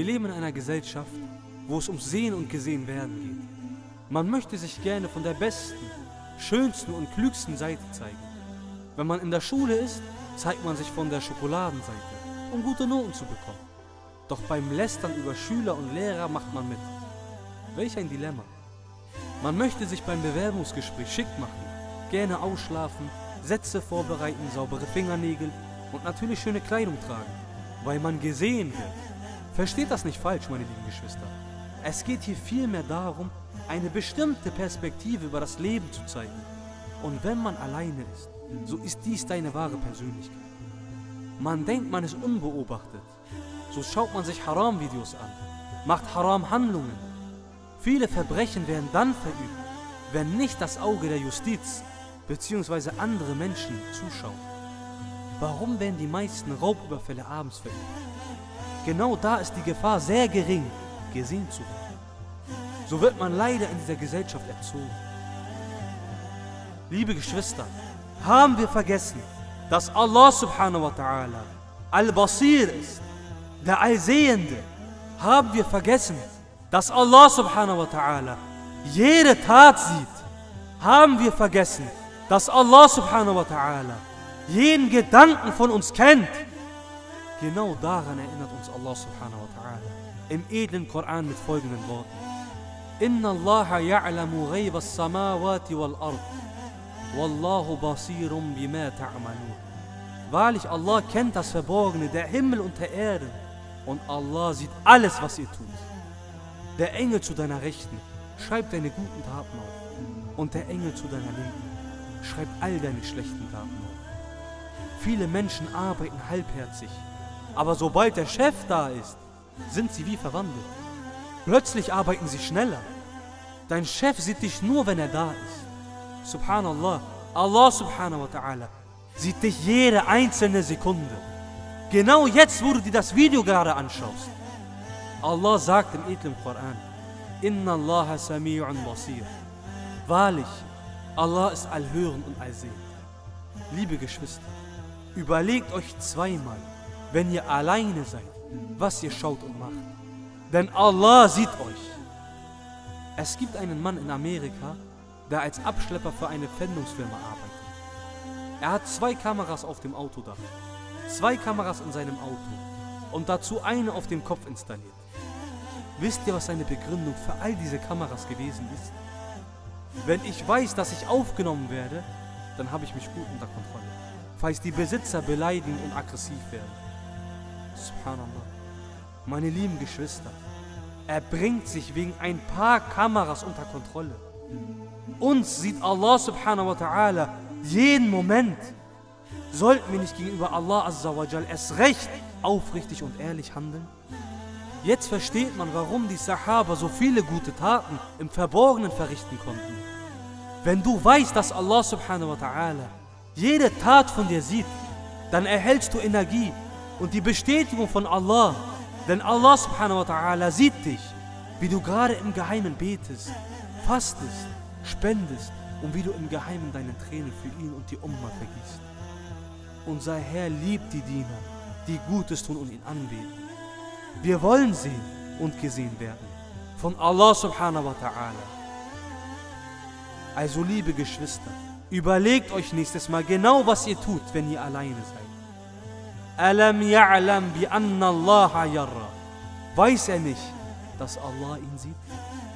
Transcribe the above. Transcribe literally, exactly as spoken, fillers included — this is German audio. Wir leben in einer Gesellschaft, wo es ums Sehen und Gesehenwerden geht. Man möchte sich gerne von der besten, schönsten und klügsten Seite zeigen. Wenn man in der Schule ist, zeigt man sich von der Schokoladenseite, um gute Noten zu bekommen. Doch beim Lästern über Schüler und Lehrer macht man mit. Welch ein Dilemma. Man möchte sich beim Bewerbungsgespräch schick machen, gerne ausschlafen, Sätze vorbereiten, saubere Fingernägel und natürlich schöne Kleidung tragen, weil man gesehen wird. Versteht das nicht falsch, meine lieben Geschwister. Es geht hier vielmehr darum, eine bestimmte Perspektive über das Leben zu zeigen. Und wenn man alleine ist, so ist dies deine wahre Persönlichkeit. Man denkt, man ist unbeobachtet. So schaut man sich Haram-Videos an, macht Haram-Handlungen. Viele Verbrechen werden dann verübt, wenn nicht das Auge der Justiz bzw. andere Menschen zuschauen. Warum werden die meisten Raubüberfälle abends verübt? Genau da ist die Gefahr sehr gering, gesehen zu werden. So wird man leider in dieser Gesellschaft erzogen. Liebe Geschwister, haben wir vergessen, dass Allah subhanahu wa ta'ala al-Basir ist, der Allsehende. Haben wir vergessen, dass Allah subhanahu wa ta'ala jede Tat sieht. Haben wir vergessen, dass Allah subhanahu wa ta'ala jeden Gedanken von uns kennt. Genau daran erinnert uns Allah subhanahu wa ta'ala im edlen Koran mit folgenden Worten: Inna allaha ya'lamu gaybas samawati wal ardu wallahu basirum bima ta'amalu. Wahrlich, Allah kennt das Verborgene der Himmel und der Erde, und Allah sieht alles, was ihr tut. Der Engel zu deiner Rechten schreibt deine guten Taten auf, und der Engel zu deiner Linken schreibt all deine schlechten Taten auf. Viele Menschen arbeiten halbherzig, aber sobald der Chef da ist, sind sie wie verwandelt. Plötzlich arbeiten sie schneller. Dein Chef sieht dich nur, wenn er da ist. Subhanallah, Allah subhanahu wa ta'ala sieht dich jede einzelne Sekunde. Genau jetzt, wo du dir das Video gerade anschaust. Allah sagt im edlen Koran: Inna allaha sami'un wasir. Wahrlich, Allah ist allhörend und allsehend. Liebe Geschwister, überlegt euch zweimal, wenn ihr alleine seid, was ihr schaut und macht. Denn Allah sieht euch. Es gibt einen Mann in Amerika, der als Abschlepper für eine Pfändungsfirma arbeitet. Er hat zwei Kameras auf dem Autodach, zwei Kameras in seinem Auto und dazu eine auf dem Kopf installiert. Wisst ihr, was seine Begründung für all diese Kameras gewesen ist? Wenn ich weiß, dass ich aufgenommen werde, dann habe ich mich gut unter Kontrolle, falls die Besitzer beleidigen und aggressiv werden. Subhanallah. Meine lieben Geschwister, er bringt sich wegen ein paar Kameras unter Kontrolle. Uns sieht Allah subhanahu wa ta'ala jeden Moment. Sollten wir nicht gegenüber Allah azza wa jal erst recht aufrichtig und ehrlich handeln? Jetzt versteht man, warum die Sahaba so viele gute Taten im Verborgenen verrichten konnten. Wenn du weißt, dass Allah subhanahu wa ta'ala jede Tat von dir sieht, dann erhältst du Energie und die Bestätigung von Allah. Denn Allah subhanahu wa ta'ala sieht dich, wie du gerade im Geheimen betest, fastest, spendest und wie du im Geheimen deine Tränen für ihn und die Ummah vergießt. Unser Herr liebt die Diener, die Gutes tun und ihn anbeten. Wir wollen sehen und gesehen werden von Allah subhanahu wa ta'ala. Also, liebe Geschwister, überlegt euch nächstes Mal genau, was ihr tut, wenn ihr alleine seid. Alam ya'lam bi anna allaha yarra. Weiß er nicht, dass Allah ihn sieht?